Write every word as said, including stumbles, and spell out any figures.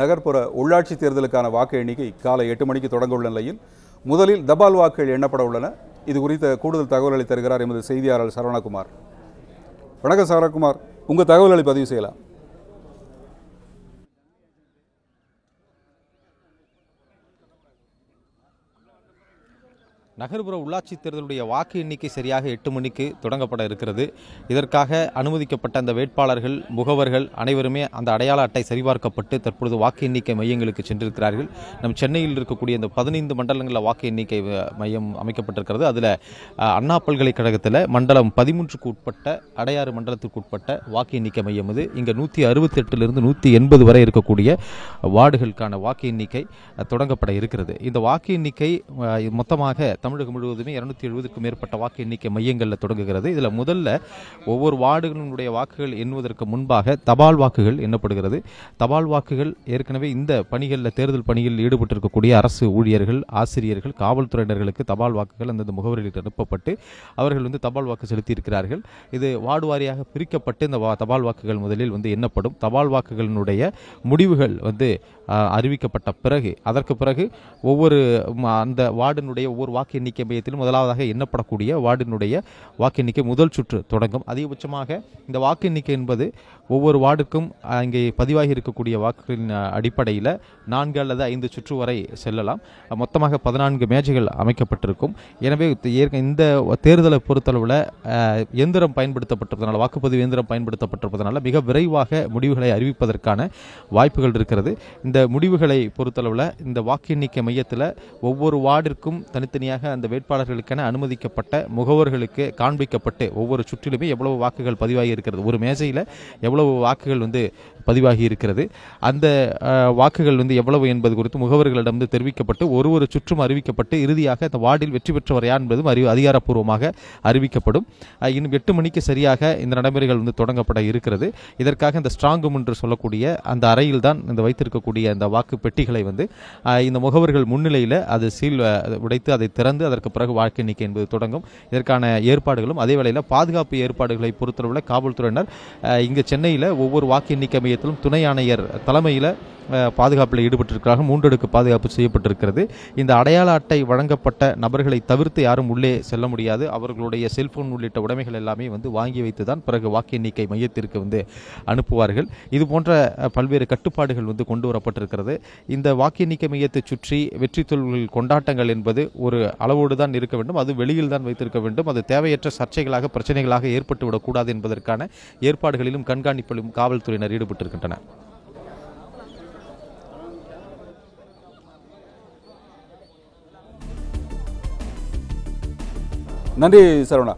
நகர்ப்புற உள்ளாட்சி தேர்தலுக்கான வாக்கு எண்ணிக்கை காலை எட்டு மணிக்கு தொடங்க உள்ள நிலையில் முதலில் தபால் வாக்குகள் எண்ணப்பட உள்ளன. இது குறித்த கூடுதல் தகவல்களை தருகிறார் எமது செய்தியாளர் சரவணகுமார். வணக்கம் சரவணகுமார், உங்கள் தகவல்களை பதிவு செய்யலாம். நகர்ப்புற உள்ளாட்சி தேர்தலுடைய வாக்கு எண்ணிக்கை சரியாக எட்டு மணிக்கு தொடங்கப்பட இருக்கிறது. இதற்காக அனுமதிக்கப்பட்ட அந்த வேட்பாளர்கள் முகவர்கள் அனைவருமே அந்த அடையாள அட்டை சரிபார்க்கப்பட்டு தற்பொழுது வாக்கு எண்ணிக்கை மையங்களுக்கு சென்றிருக்கிறார்கள். நம் சென்னையில் இருக்கக்கூடிய இந்த பதினைந்து மண்டலங்களில் வாக்கு எண்ணிக்கை மையம் அமைக்கப்பட்டிருக்கிறது. அதில் அண்ணா பல்கலைக்கழகத்தில் மண்டலம் பதிமூன்றுக்கு உட்பட்ட அடையாறு மண்டலத்துக்கு உட்பட்ட வாக்கு எண்ணிக்கை மையம் இது. இங்கே நூற்றி அறுபத்தெட்டிலிருந்து நூற்றி எண்பது வரை இருக்கக்கூடிய வார்டுகளுக்கான வாக்கு எண்ணிக்கை தொடங்கப்பட இருக்கிறது. இந்த வாக்கு எண்ணிக்கை மொத்தமாக தமிழகம் முழுவதுமே இருநூத்தி எழுபதுக்கும் மேற்பட்ட வாக்கு எண்ணிக்கை மையங்களில் தொடங்குகிறது. இதில் முதல்ல ஒவ்வொரு வார்டுகளினுடைய வாக்குகள் எண்ணுவதற்கு முன்பாக தபால் வாக்குகள் எண்ணப்படுகிறது. தபால் வாக்குகள் ஏற்கனவே இந்த பணிகளில் தேர்தல் பணியில் ஈடுபட்டிருக்கக்கூடிய அரசு ஊழியர்கள் ஆசிரியர்கள் காவல்துறையினர்களுக்கு தபால் வாக்குகள் அந்தந்த முகவரிகளுக்கு அனுப்பப்பட்டு அவர்கள் வந்து தபால் வாக்கு செலுத்தியிருக்கிறார்கள். இது வார்டு வாரியாக பிரிக்கப்பட்டு இந்த தபால் வாக்குகள் முதலில் வந்து எண்ணப்படும். தபால் வாக்குகளினுடைய முடிவுகள் வந்து அறிவிக்கப்பட்ட பிறகு அதற்கு பிறகு ஒவ்வொரு அந்த வார்டினுடைய ஒவ்வொரு வாக்கு எண்ணிக்கை மையத்திலும் முதலாவதாக எண்ணப்படக்கூடிய வார்டினுடைய வாக்கு எண்ணிக்கை முதல் சுற்று தொடங்கும். அதிகபட்சமாக இந்த வாக்கு எண்ணிக்கை என்பது ஒவ்வொரு வார்டுக்கும் இங்கே பதிவாகி இருக்கக்கூடிய வாக்குகளின் அடிப்படையில் நான்கு அல்லது ஐந்து சுற்று வரை செல்லலாம். மொத்தமாக பதினான்கு மேஜைகள் அமைக்கப்பட்டிருக்கும். எனவே இந்த தேர்தலை பொறுத்தளவில் இயந்திரம் பயன்படுத்தப்பட்டிருப்பதனால வாக்குப்பதிவு இயந்திரம் பயன்படுத்தப்பட்டிருப்பதனால மிக விரைவாக முடிவுகளை அறிவிப்பதற்கான வாய்ப்புகள் இருக்கிறது. இந்த முடிவுகளை பொறுத்தளவில் இந்த வாக்கு எண்ணிக்கை மையத்தில் ஒவ்வொரு வார்டிற்கும் தனித்தனியாக அந்த வேட்பாளர்களுக்கென அனுமதிக்கப்பட்ட முகவர்களுக்கு காண்பிக்கப்பட்டு ஒவ்வொரு சுற்றிலுமே எவ்வளவு வாக்குகள் பதிவாகி இருக்கிறது, ஒரு மேஜையில் எவ்வளவு வாக்குகள் வந்து பதிவாகி இருக்கிறது, அந்த வாக்குகள் வந்து எவ்வளவு என்பது குறித்து முகவர்களிடம் தெரிவிக்கப்பட்டு ஒரு ஒரு சுற்றும் அறிவிக்கப்பட்டு இறுதியாக அந்த வார்டில் வெற்றி பெற்றவர் யார் என்பதும் அறி அதிகாரப்பூர்வமாக அறிவிக்கப்படும். இன்னும் எட்டு மணிக்கு சரியாக இந்த நடைமுறைகள் வந்து தொடங்கப்பட இருக்கிறது. இதற்காக இந்த ஸ்ட்ராங் ரூம் என்று சொல்லக்கூடிய அந்த அறையில் தான் இந்த வைத்திருக்கக்கூடிய அந்த வாக்கு பெட்டிகளை வந்து இந்த முகவர்கள் முன்னிலையில் அது சீல் உடைத்து அதை திறந்து அதற்கு பிறகு வாக்கு எண்ணிக்கை என்பது தொடங்கும். இதற்கான ஏற்பாடுகளும் அதே வேளையில் பாதுகாப்பு ஏற்பாடுகளை பொறுத்தளவில் காவல்துறையினர் இங்கே சென்னையில் ஒவ்வொரு வாக்கு எண்ணிக்கை மையத்திலும் துணை ஆணையர் தலைமையில் பாதுகாப்பில் ஈடுபட்டிருக்கிறார்கள். மூன்றடுக்கு பாதுகாப்பு செய்யப்பட்டிருக்கிறது. இந்த அடையாள அட்டை வழங்கப்பட்ட நபர்களை தவிர்த்து யாரும் உள்ளே செல்ல முடியாது. அவர்களுடைய செல்போன் உள்ளிட்ட உடைமைகள் எல்லாமே வந்து வாங்கி வைத்து தான் பிறகு வாக்கு எண்ணிக்கை மையத்திற்கு வந்து அனுப்புவார்கள். இது போன்ற பல்வேறு கட்டுப்பாடுகள் வந்து கொண்டு வரப்பட்டிருக்கிறது. இந்த வாக்கு எண்ணிக்கை மையத்தை சுற்றி வெற்றி தோல்விகள் கொண்டாட்டங்கள் என்பது ஒரு அளவோடு தான் இருக்க வேண்டும். அது வெளியில் தான் வைத்திருக்க வேண்டும். அது தேவையற்ற சர்ச்சைகளாக பிரச்சனைகளாக ஏற்பட்டுவிடக்கூடாது என்பதற்கான ஏற்பாடுகளிலும் கண்காணிப்பிலும் காவல்துறையினர் ஈடுபட்டிருக்கின்றனர். நன்றி சரவணா.